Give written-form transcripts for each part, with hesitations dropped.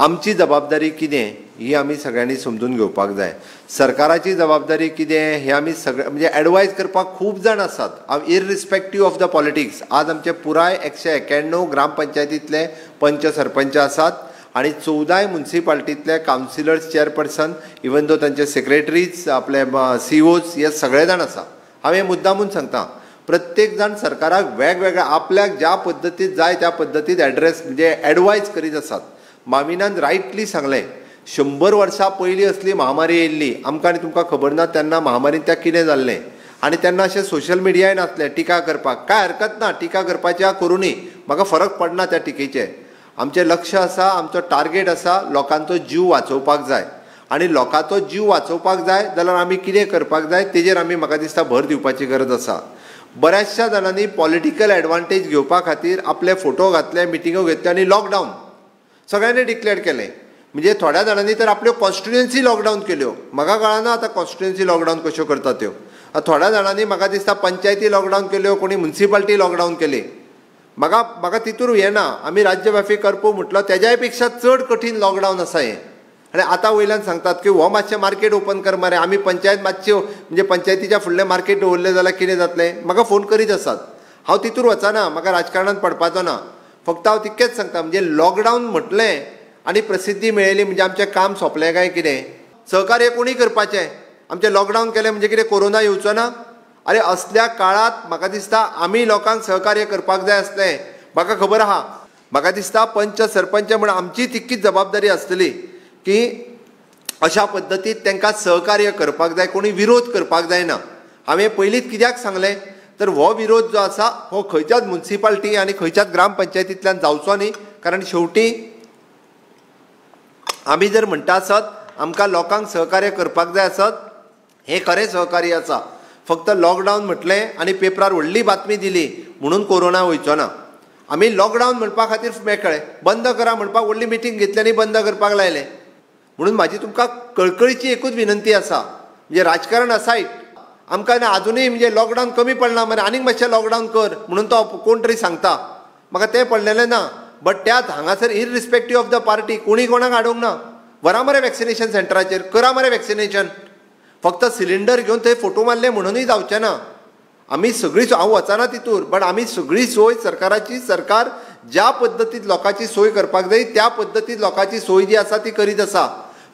आमची जबाबदारी कितें ही आमी सगळ्यांनी समजून घेवपाक जाय। सरकाराची जबाबदारी कितें हे आमी सगळे म्हणजे एडवायज करपाक खूब जाण आसात। हांव इररिस्पेक्टिव्ह ऑफ द पॉलिटिक्स आज आमचे पुराय 191 ग्रामपंचायतींतले पंच सरपंच आसात आणि 14 म्युनिसिपालिटींतले कावन्सिलर्स चेअरपर्सन इवन दो तांचे सेक्रेटरीज आपले सीईओज हे सगळे जाण आसा। हांव हे मुद्दामून सांगता प्रत्येक जाण सरकाराक वेगवेगळ्या आपल्याक ज्या पद्दतीत जाय त्या पद्दतीत एड्रेस म्हणजे एडवायज करीत आसात। मामिनान रायटली सांगलें 100 वर्सां पयलीं असली महामारी येयल्ली आमकां आनी तुमकां खबर ना तेन्ना महामारीन त्या कितें जाल्लें आनी तेन्ना अशें सोशल मिडियाय नासलें टिका करपाक। कांय हरकत ना टिका करपाच्या करुनी म्हाका फरक पडना त्या टिकेचे। आमचें लक्ष आसा आमचो टार्गेट आसा लोकांचो जीव वाचोवपाक जाय आनी लोकांचो जीव वाचोवपाक जाय जाल्यार आमी कितें करपाक जाय तेजेर आमी म्हाका दिसता भर दिवपाची गरज आसा। बऱ्याचशा जाणांनी पॉलिटिकल एडवांटेज घेवपा खातीर आपले फोटो घातले मिटिंगो घेतल्यो आनी लॉकडावन सगळ्यांनी डिक्लेअर केलें म्हणजे थोड्या जाणांनी तर आपल्यो कॉन्स्टिट्युएन्सी लॉकडावन केल्यो। म्हाका कळना आतां कॉन्स्टिट्युएन्सी लॉकडावन कश्यो करता त्यो। थोड्या जाणांनी म्हाका दिसता पंचायती लॉकडावन केल्यो कोणी म्युनिसिपालिटी लॉकडावन केली। म्हाका म्हाका तितूर हें ना आमी राज्यव्यापी करपो म्हटलो तेज्याय पेक्षा चड कठीण लॉकडावन आसा हें। आनी आतां वयल्यान सांगतात की हो मातशें मार्केट ओपन कर मरे आमी पंचायत मातशी म्हणजे पंचायतीच्या फुडलें मार्केट दवरलें जाल्यार कितें जातलें म्हाका फोन करीत आसात। हांव तितूर वचना म्हाका राजकारणांत पडपाचो ना। फक्त हांव तितकेंच सांगता म्हणजे लॉकडावन म्हटलें आनी प्रसिद्धी मेळिल्ली म्हणजे आमचें काम सोंपलें काय कितें। सहकार्य कोणी करपाचें आमचें लॉकडावन केलें म्हणजे कितें कोरोना येवचो ना। अरे असल्या काळांत म्हाका दिसता आमी लोकांक सहकार्य करपाक जाय आसलें। म्हाका खबर आहा म्हाका दिसता पंच सरपंच म्हण आमची तितकीच जबाबदारी आसतली की अशा पद्दतीत तांकां सहकार्य करपाक जाय कोणी विरोध करपाक जायना। हांवें पयलींच कित्याक सांगलें तर हो विरोध जो आसा हो खंयच्याच म्युनिसिपालिटी आनी खंयच्याच ग्रामपंचायतींतल्यान जावचो न्ही कारण शेवटी आमी जर म्हणटा आसत आमकां लोकांक सहकार्य करपाक जाय आसत हे खरें सहकार्य आसा। फक्त लॉकडावन म्हटलें आनी पेपरार व्हडली बातमी दिली म्हणून कोरोना वयचो ना। आमी लॉकडावन म्हणपा खातीर मेकळे बंद करा म्हणपाक व्हडली मिटींग घेतली आनी बंद करपाक लायलें। म्हणून म्हाजी तुमकां कळकळीची एकूच विनंती आसा म्हणजे राजकारण आसायट आमकां आजुनूय म्हणजे लॉकडावन कमी पडना मरे आनीक मातशें लॉकडावन कर म्हणून तो कोण तरी सांगता म्हाका तें पडलेलें ना। बट त्यात हांगासर इररिस्पेक्टिव्ह ऑफ द पार्टी कोणी कोणाक आडोवंक ना। व्हरा मरे वॅक्सिनेशन सेंटराचेर करा मरे वॅक्सिनेशन फक्त सिलिंडर घेवन थंय फोटो मारले म्हणूनय जावचें ना। आमी सगळीं हांव वचना तितूर बट आमी सगळी सोय सरकाराची सरकार ज्या पद्दतीत लोकांची सोय करपाक जाय त्या पद्दतीत लोकांची सोय जी आसा ती करीत आसा।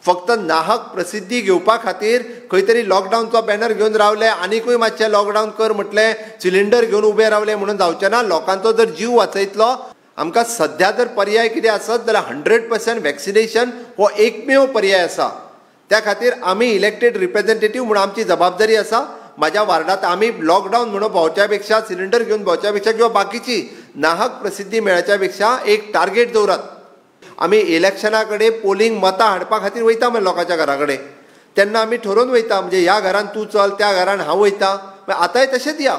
फक्त नाहक प्रसिद्धी घेवपा खातीर खंयतरी लॉकडावनचो बॅनर घेवन रावले आनीकूय मातशें लॉकडावन कर म्हटलें सिलिंडर घेवन उबे रावले म्हणून जावचें ना। लोकांचो जर जीव वाचयतलो आमकां सध्या जर पर्याय कितें आसत जाल्यार 100% वॅक्सिनेशन हो एकमेव पर्याय आसा। त्या खातीर आमी इलेक्टेड रिप्रेझेंटेटिव्ह म्हणून आमची जबाबदारी आसा। माझ्या वार्डात आमी लॉकडावन म्हणून भोंवच्या पेक्षा सिलिंडर घेवन भोंवच्या पेक्षा किंवा बाकीची नाहक प्रसिद्धी मेळच्या पेक्षा एक टार्गेट दवरात। आमी इलेक्शना कडेन पोलिंग मतां हाडपा खातीर वयता मरे लोकांच्या घरा कडेन तेन्ना आमी ठरोवन वयता म्हणजे ह्या घरान तूं चल त्या घरान हांव वयता आतांय तशेंच या।